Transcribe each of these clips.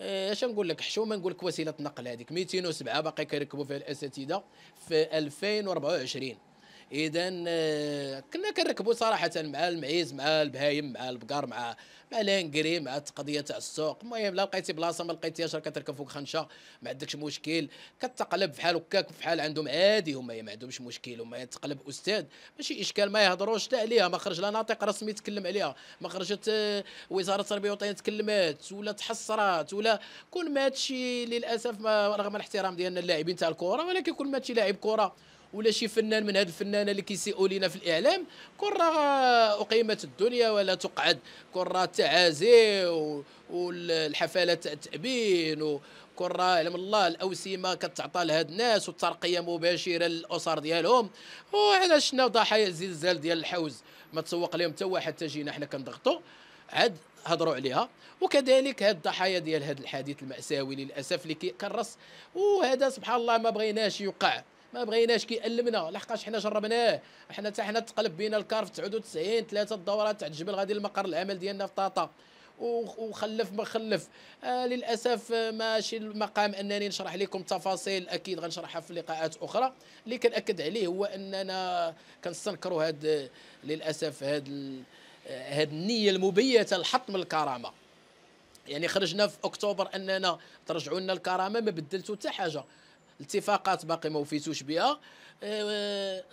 اش نقول لك حشومه، نقول لك وسيله نقل هذيك 207 باقي كيركبوا فيها الاساتذه في 2024. اذا كنا كنركبوا صراحه مع المعيز مع البهايم مع البقر مع الانكري مع التقضيه تاع السوق. المهم لا لقيتي بلاصه ما لقيتيهاش راه كتركب فوق خنشه، ما عندكش مشكل، كتقلب فحال هكاك فحال عندهم عادي، هما ما عندهمش مشكل، هما يتقلب استاذ ماشي اشكال، ما يهضروش لا عليها، ما خرج لا ناطق رسمي تكلم عليها، ما خرجت وزاره التربيه والوطنيه تكلمات ولا تحصرات ولا كل ما هادشي. للاسف رغم الاحترام ديالنا اللاعبين تاع الكره، ولكن كل ما هادشي لاعب كره ولا شي فنان من هاد الفنانه اللي كيسيئوا لينا في الاعلام، كون راه اقيمت الدنيا ولا تقعد، كون راه التعازي والحفلات تاع التأبين، وكون راه يعلم الله الاوسمه كتعطى لهاد الناس والترقيه مباشره للاسر ديالهم. وعلى شنا ضحايا الزلزال ديال الحوز ما تسوق لهم حتى واحد، حتى جينا حنا كنضغطوا عاد هضروا عليها. وكذلك هاد الضحايا ديال هاد الحادث المأساوي للاسف اللي كيكرس، وهذا سبحان الله ما بغيناش يوقع، ما بغيناش كيألمنا، لحقاش حنا جربناه، حنا تقلب بينا الكار في 99 3 الدورات تاع الجبل غادي لمقر العمل ديالنا في طاطا، وخلف ما خلف. للاسف ماشي المقام انني نشرح لكم تفاصيل، اكيد غنشرحها في لقاءات اخرى. اللي كنأكد عليه هو اننا كنستنكروا هاد للاسف هاد النيه المبيته لحطم الكرامه. يعني خرجنا في اكتوبر اننا ترجعوا لنا الكرامه، ما بدلتوا حتى حاجه، الاتفاقات باقي ما وفيتوش بها،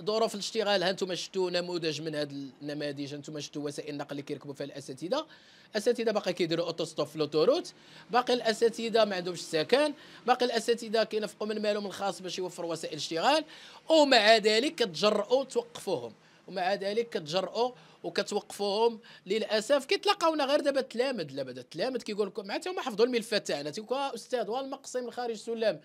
ظروف الاشتغال هانتوما شفتوا نموذج من هاد النماذج، هانتوما شفتوا وسائل النقل اللي كيركبوا فيها الاساتذه، الاساتذه باقي كيديروا اوتوستوب في لوتوروت، باقي الاساتذه ما عندهمش السكن، باقي الاساتذه كينفقوا من مالهم الخاص باش يوفروا وسائل الاشتغال، ومع ذلك كتجرؤوا توقفوهم، ومع ذلك كتجرؤوا وكتوقفوهم. للاسف كيتلاقاونا غير دابا التلامد، لا بدا التلامد كيقول لكم مع حتى هما حفظوا الملفات تاعنا، تيقول استاذ والمقصي من خارج سلام،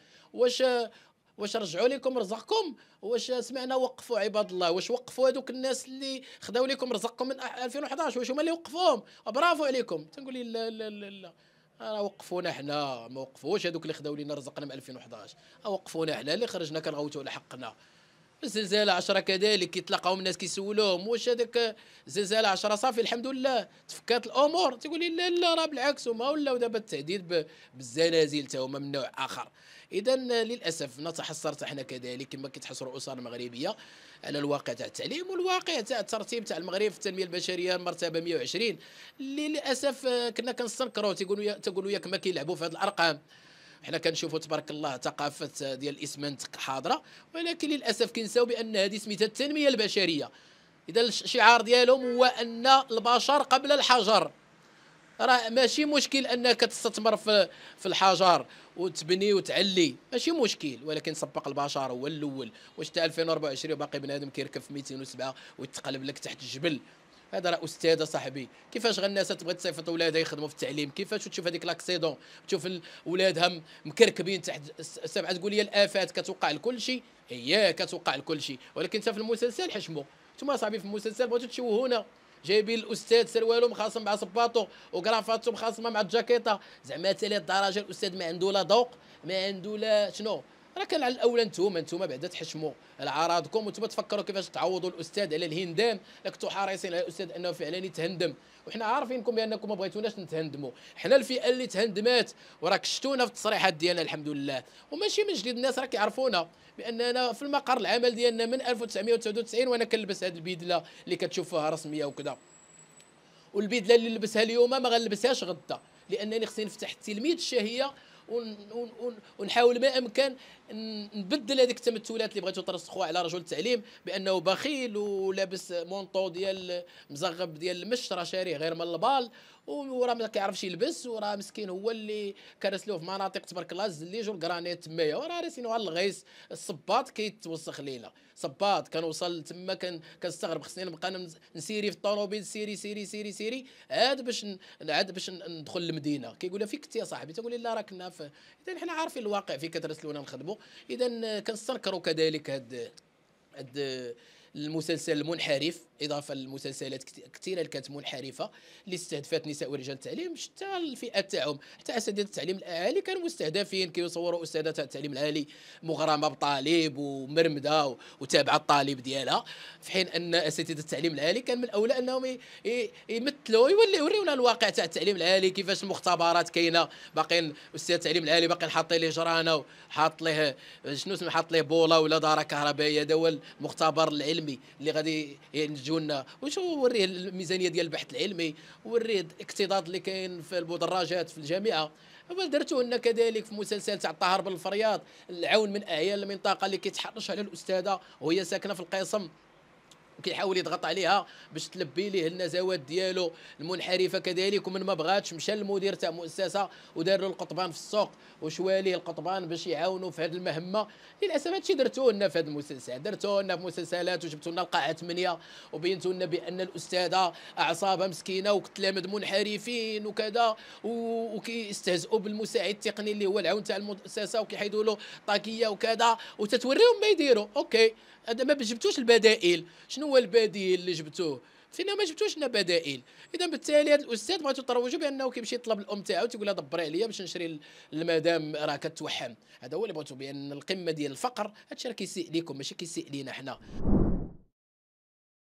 واش رجعوا لكم رزقكم، واش سمعنا وقفوا عباد الله، واش وقفوا هذوك الناس اللي خداو لكم رزقكم من 2011، واش هما اللي وقفوهم، برافو عليكم. تنقول لي لا لا لا لا، راه وقفونا حنا، ما وقفوش هذوك اللي خداو لينا رزقنا من 2011، وقفونا حنا اللي خرجنا كنغوتوا على حقنا. الزلزال 10 كذلك كيتلاقاو الناس كيسولوهم واش هذاك الزلزال 10 صافي الحمد لله تفكات الامور، تقول لي لا لا راه بالعكس هما ولاو دابا التهديد بالزلازل تا هما من نوع اخر. اذا للاسف نتحسر حتى حنا كذلك كما كيتحسروا الاسر المغربيه على الواقع تاع التعليم والواقع تاع الترتيب تاع المغرب في التنميه البشريه مرتبه 120. للاسف كنا كنستنكروا، تقولوا ياك ما كيلعبوا في هذه الارقام، حنا كنشوفوا تبارك الله ثقافه ديال الاسمنت حاضره، ولكن للاسف كنساو بان هذه سميتها التنميه البشريه. اذا الشعار ديالهم هو ان البشر قبل الحجر، راه ماشي مشكل انك تستثمر في الحجر وتبني وتعلي، ماشي مشكل، ولكن سبق البشر هو الاول. واش حتى 2024 باقي بنادم كيركب في 207 ويتقلب لك تحت الجبل؟ هذا راه استاذ صاحبي. كيفاش الناس تبغي تصيفط ولادها يخدموا في التعليم؟ كيفاش تشوف هذيك لاكسيدون، تشوف ولادها مكركبين تحت السبعه، تقول لي الافات كتوقع لكل شيء، هي كتوقع لكل شيء، ولكن انت في المسلسل حشموا. انتم صاحبي في المسلسل بغيتوا تشوهونا، جايبين الاستاذ سروالو مخاصم مع صباطو وكرافاتو مخاصمه مع الجاكيطه، زعما حتى لهاد الدرجه الاستاذ ما عنده لا ذوق ما عنده لا شنو. راه كان على الاولى نتوما بعدا تحشموا على اعراضكم، وانتوما تفكروا كيفاش تعوضوا الاستاذ على الهندام، لا كنتوا حريصين على الاستاذ انه فعلا يتهندم، وحنا عارفينكم بانكم ما بغيتوناش نتهندموا، حنا الفئه اللي تهندمات، وراك شتونا في التصريحات ديالنا الحمد لله، وماشي من جديد الناس راه كيعرفونا باننا في المقر العمل ديالنا من 1999 وانا كنلبس هذه البيدله اللي كتشوفوها رسميه وكذا، والبيدله اللي نلبسها اليوم ما غنلبسهاش غدا، لانني خصني نفتح التلميذ الشهيه ونحاول ما امكن نبدل هذيك التمثلات اللي بغيتوا ترسخوها على رجل التعليم بانه بخيل ولابس مونطو ديال مزغب ديال المش، راه شاريه غير من البال وراه ما كيعرفش يلبس، وراه مسكين هو اللي كرسلوه في مناطق تبارك الله الزليج والكرانيت تمايا، وراه راسينو على الغيس. الصباط كيتوسخ لينا، صباط كنوصل تما كنستغرب، خصني نبقى نسيري في الطوموبيل سيري سيري سيري سيري عاد باش ندخل المدينه، كيقول لها فين كنتي يا صاحبي؟ تقول لي لا راه كنا في. اذا حنا عارفين الواقع فين كترسلونا نخدموا. اذا كنستنكروا كذلك هاد المسلسل المنحرف اضافه لمسلسلات كثيره اللي كانت منحرفه اللي استهدفت نساء ورجال التعليم شتى الفئات تاعهم، حتى اساتذه التعليم العالي كانوا مستهدفين، كيصوروا استاذه تاع التعليم العالي مغرمه بطالب ومرمده وتابعه الطالب ديالها، في حين ان اساتذه التعليم العالي كان من الاولى انهم يمثلوا يوريونا الواقع تاع التعليم العالي كيفاش المختبرات كاينه، باقيين استاذ التعليم العالي باقيين حاطين ليه جرانه وحاط ليه شنو اسمه حاط ليه بوله ولا داره كهربائيه، هذا هو المختبر العلمي اللي غادي جونا، وشو وريه الميزانيه ديال البحث العلمي، وريه الاكتضاد اللي كاين في المدرجات في الجامعه، درتو لنا كذلك في مسلسل تاع الطاهر بالفرياض العون من اعيان المنطقه اللي كيتحرش على الاستاذه وهي ساكنه في القسم وكيحاول يضغط عليها باش تلبي ليه النزوات ديالو المنحرفه كذلك، ومن ما بغاتش مشى للمدير تاع المؤسسه ودار له القطبان في السوق وشوى ليه القطبان باش يعاونوا في هذه المهمه. للاسف هادشي درتوه لنا في هذا المسلسل، درتوه لنا في مسلسلات وجبتوا لنا القاعه 8 وبينتوا لنا بان الاستاذه اعصابها مسكينه وكتلامذ منحرفين وكذا وكيستهزئوا بالمساعد التقني اللي هو العون تاع المؤسسه وكيحيدوا له طاكيه وكذا، وتتوريهم ما يديروا. اوكي هذا ما جبتوش البدائل، شنو هو البديل اللي جبتوه؟ فينا ما جبتوش لنا بدائل، اذا بالتالي هذا الاستاذ بغاتو تروجوا بانه كيمشي يطلب الام تاعو تيقول لها دبري عليا باش نشري المدام راه كتوحم، هذا هو اللي بغاتو، بان القمه ديال الفقر هادشي راه كيسيء ليكم ماشي كيسيء لينا حنا.